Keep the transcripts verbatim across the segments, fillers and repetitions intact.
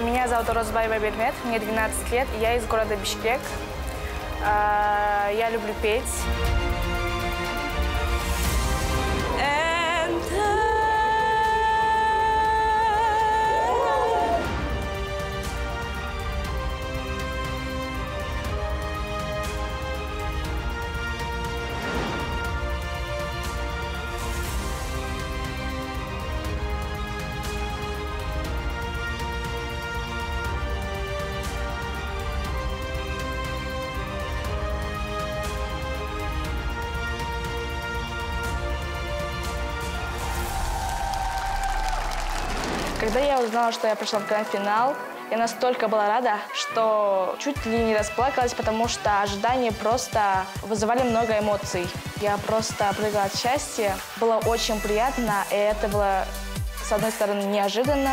Меня зовут Орозбаева Бермет, мне двенадцать лет, я из города Бишкек. Я люблю петь. Когда я узнала, что я пришла в гранд-финал, я настолько была рада, что чуть ли не расплакалась, потому что ожидания просто вызывали много эмоций. Я просто прыгала от счастья. Было очень приятно, и это было, с одной стороны, неожиданно.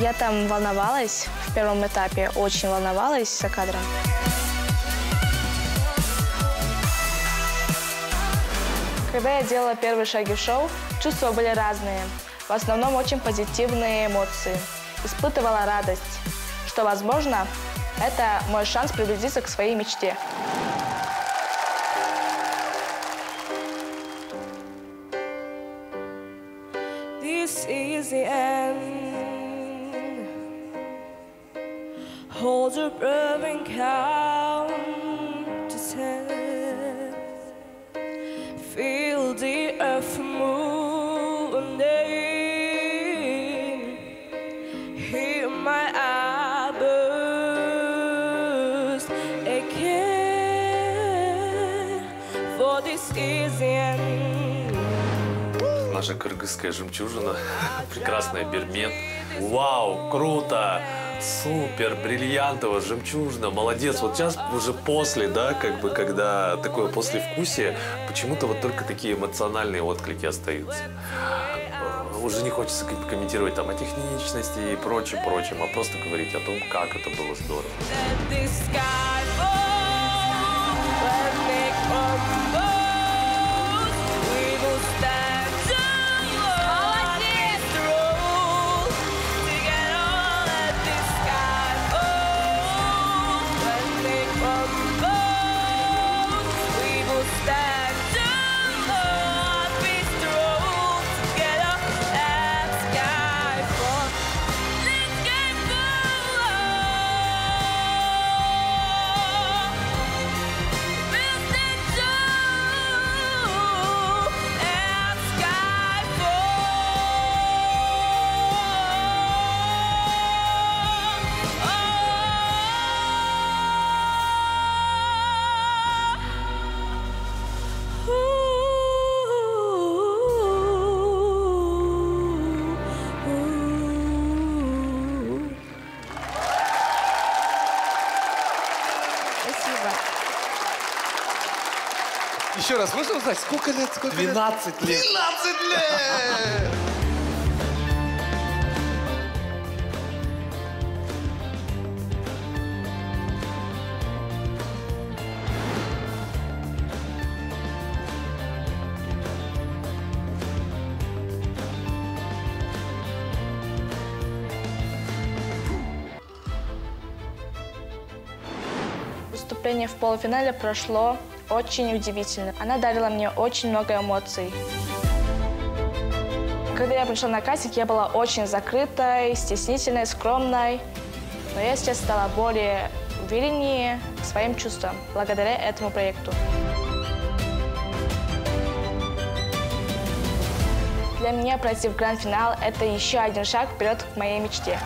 Я там волновалась в первом этапе, очень волновалась за кадром. Когда я делала первые шаги в шоу, чувства были разные, в основном очень позитивные эмоции. Испытывала радость, что, возможно, это мой шанс приблизиться к своей мечте. This is the end. Hold your breath and count to ten. Feel the earth move underneath. Hear my eyes again. For this is the end. Наша кыргызская жемчужина, прекрасная Бермет. Вау, круто! Супер, бриллиантово, жемчужно, молодец. Вот сейчас уже после, да, как бы, когда такое послевкусие, почему-то вот только такие эмоциональные отклики остаются. Уже не хочется комментировать там о техничности и прочем, прочем, а просто говорить о том, как это было здорово. Еще раз, можно узнать, сколько лет? Сколько двенадцать лет? двенадцать лет! двенадцать лет! Выступление в полуфинале прошло очень удивительно. Она дарила мне очень много эмоций. Когда я пришла на кастинг, я была очень закрытой, стеснительной, скромной. Но я сейчас стала более увереннее к своим чувствам благодаря этому проекту. Для меня пройти в гранд-финал – это еще один шаг вперед к моей мечте.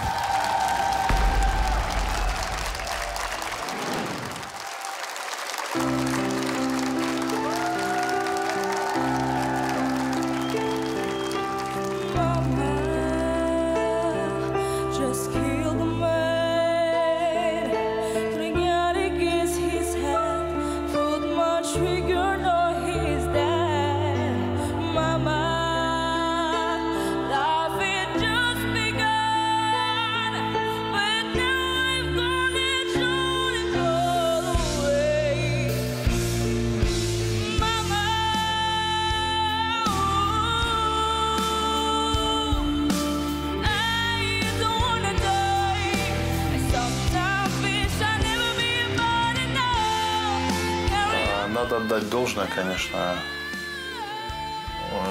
надо отдать должное, конечно.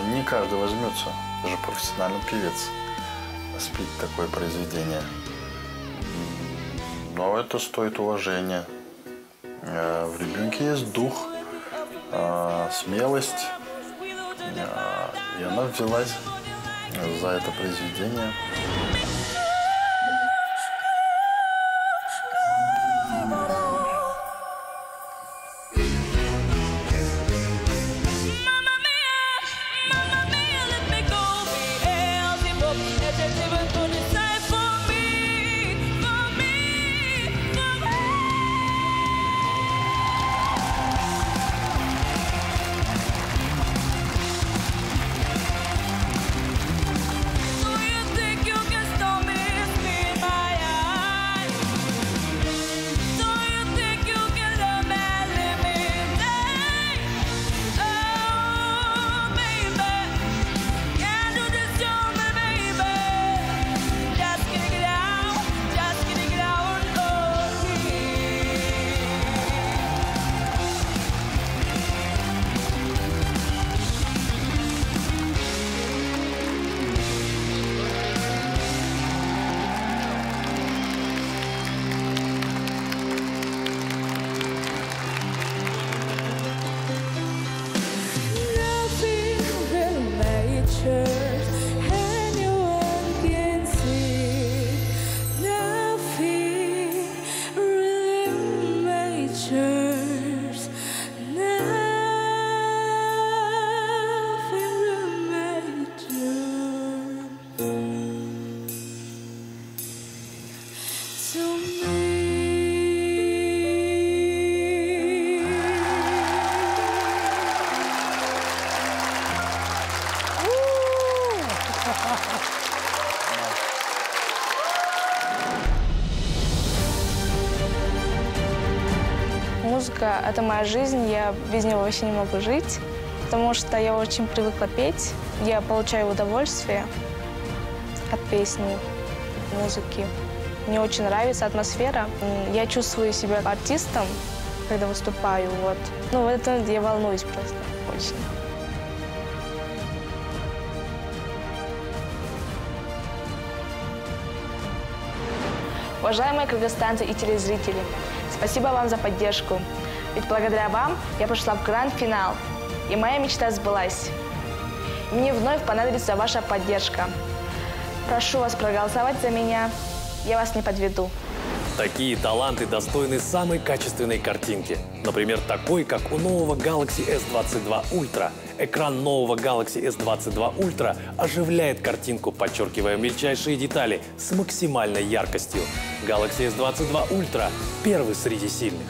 Не каждый возьмется, даже профессиональный певец, спеть такое произведение. Но это стоит уважения. В ребенке есть дух, смелость, и она взялась за это произведение. Музыка — это моя жизнь, я без нее вообще не могу жить, потому что я очень привыкла петь, я получаю удовольствие от песни, от музыки. Мне очень нравится атмосфера, я чувствую себя артистом, когда выступаю, вот. Ну, в этом я волнуюсь просто очень. Уважаемые кыргызстанцы и телезрители, спасибо вам за поддержку. Ведь благодаря вам я пошла в гранд-финал, и моя мечта сбылась. Мне вновь понадобится ваша поддержка. Прошу вас проголосовать за меня, я вас не подведу. Такие таланты достойны самой качественной картинки. Например, такой, как у нового Galaxy эс двадцать два Ultra. Экран нового Galaxy эс двадцать два Ultra оживляет картинку, подчеркивая мельчайшие детали с максимальной яркостью. Galaxy эс двадцать два Ultra – первый среди сильных.